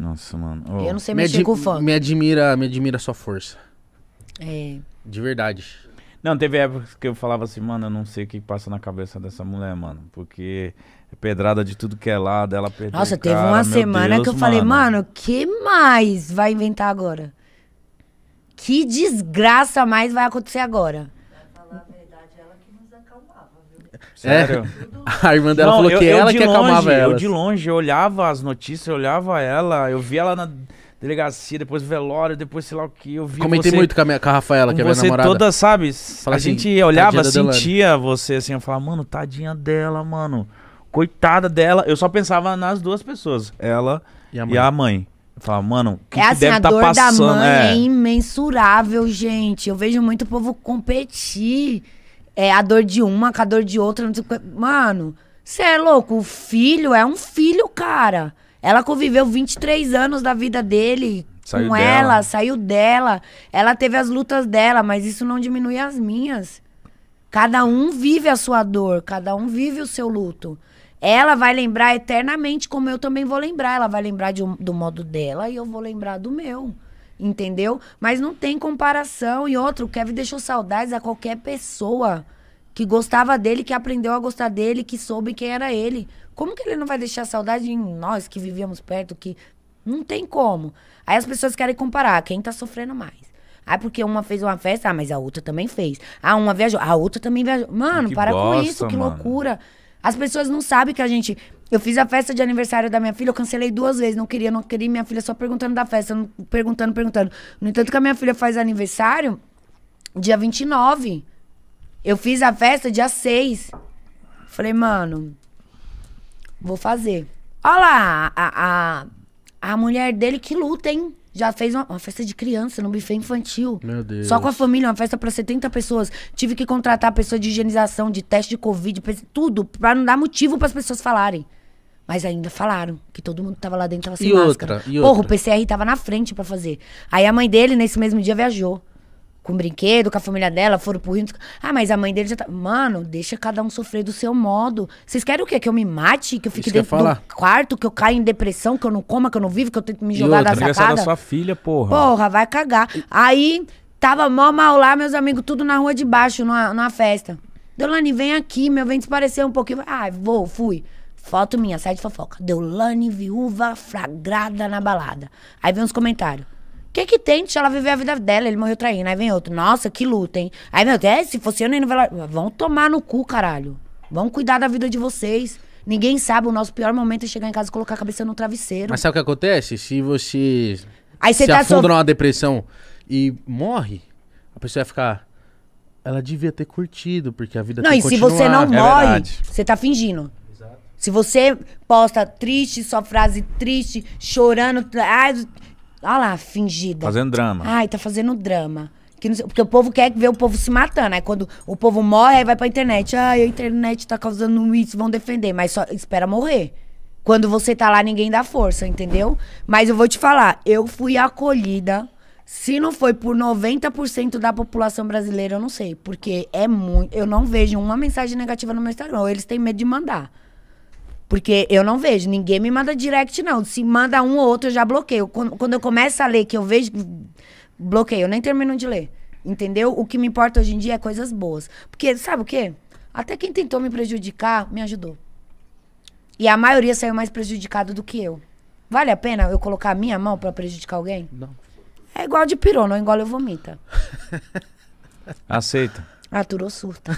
Nossa, mano. Oh. Eu não sei mexer com fã. Me admira a sua força. É. De verdade. Não, teve épocas que eu falava assim, mano, eu não sei o que passa na cabeça dessa mulher, mano. Porque é pedrada de tudo que é lado, ela perdeu. Nossa, teve cara, uma semana Deus, que eu falei, mano, que mais vai inventar agora? Que desgraça mais vai acontecer agora? Pra falar a verdade, ela que nos acalmava, viu? Sério? É. A irmã dela não, falou que ela que acalmava ela. Eu de longe, eu olhava as notícias, eu olhava ela, eu via ela na delegacia, depois velório, depois sei lá o que, eu vi. Comentei muito com a Rafaela, que é minha namorada. Você toda, sabe? Fala a assim, gente olhava, sentia você assim, eu falava, mano, tadinha dela, mano. Coitada dela. Eu só pensava nas duas pessoas, ela e a mãe. Eu falava, mano, o que, que deve estar passando? A dor da mãe é imensurável, gente. Eu vejo muito povo competir. É a dor de uma com a dor de outra. Não sei... Mano, você é louco. O filho é um filho, cara. Ela conviveu 23 anos da vida dele com ela, saiu dela. Ela teve as lutas dela, mas isso não diminui as minhas. Cada um vive a sua dor, cada um vive o seu luto. Ela vai lembrar eternamente, como eu também vou lembrar. Ela vai lembrar do modo dela e eu vou lembrar do meu, entendeu? Mas não tem comparação. E outro, o Kevin deixou saudades a qualquer pessoa que gostava dele, que aprendeu a gostar dele, que soube quem era ele. Como que ele não vai deixar saudade em nós que vivíamos perto? Que não tem como. Aí as pessoas querem comparar quem tá sofrendo mais. Ah, porque uma fez uma festa, ah, mas a outra também fez. Ah, uma viajou, a outra também viajou. Mano, que para bosta, com isso, que mano. Loucura. As pessoas não sabem que a gente... Eu fiz a festa de aniversário da minha filha, eu cancelei 2 vezes. Não queria, minha filha só perguntando da festa, perguntando. No entanto que a minha filha faz aniversário dia 29. Eu fiz a festa dia 6. Falei, mano, vou fazer. Olha lá, a mulher dele que luta, hein? Já fez uma festa de criança, num buffet infantil. Meu Deus. Só com a família, uma festa pra 70 pessoas. Tive que contratar pessoa de higienização, de teste de Covid, tudo, pra não dar motivo pras pessoas falarem. Mas ainda falaram que todo mundo que tava lá dentro tava sem máscara. Porra, o PCR tava na frente pra fazer. Aí a mãe dele, nesse mesmo dia, viajou. Com brinquedo, com a família dela, foram pro Rio. Ah, mas a mãe dele já tá... Mano, deixa cada um sofrer do seu modo. Vocês querem o quê? Que eu me mate? Que eu fique dentro do quarto? Que eu caia em depressão? Que eu não coma? Que eu não vivo? Que eu tento me jogar da sacada? Da sua filha, porra. Porra, vai cagar. Aí, tava mó mal lá, meus amigos, tudo na rua de baixo, numa festa. Deolane, vem aqui, meu, vem desaparecer um pouquinho. Ah, fui. Foto minha, sai de fofoca. Deolane, viúva, flagrada na balada. Aí vem uns comentários. O que que tem? Deixa ela viver a vida dela, ele morreu traindo. Aí vem outro, nossa, que luta, hein? Aí meu Deus, se fosse eu nem no velório... Vão tomar no cu, caralho. Vão cuidar da vida de vocês. Ninguém sabe, o nosso pior momento é chegar em casa e colocar a cabeça no travesseiro. Mas sabe o que acontece? Se você se afunda numa depressão e morre, a pessoa vai ficar... Ela devia ter curtido, porque a vida tem que continuar. Não, e se você não morre, você tá fingindo. Exato. Se você posta triste, só frase triste, chorando... Olha lá, fingida. Fazendo drama. Ai, tá fazendo drama. Que não sei, porque o povo quer ver o povo se matando. Aí quando o povo morre, aí vai pra internet. Ai, a internet tá causando isso, vão defender. Mas só espera morrer. Quando você tá lá, ninguém dá força, entendeu? Mas eu vou te falar, eu fui acolhida. Se não foi por 90% da população brasileira, eu não sei. Porque é muito... Eu não vejo uma mensagem negativa no meu Instagram. Eles têm medo de mandar. Porque eu não vejo, ninguém me manda direct, não. Se manda um ou outro, eu já bloqueio. Quando eu começo a ler, que eu vejo, bloqueio. Eu nem termino de ler, entendeu? O que me importa hoje em dia é coisas boas. Porque, sabe o quê? Até quem tentou me prejudicar, me ajudou. E a maioria saiu mais prejudicado do que eu. Vale a pena eu colocar a minha mão pra prejudicar alguém? Não. É igual de pirona, eu engolo e vomita. Aceita. Aturou surta.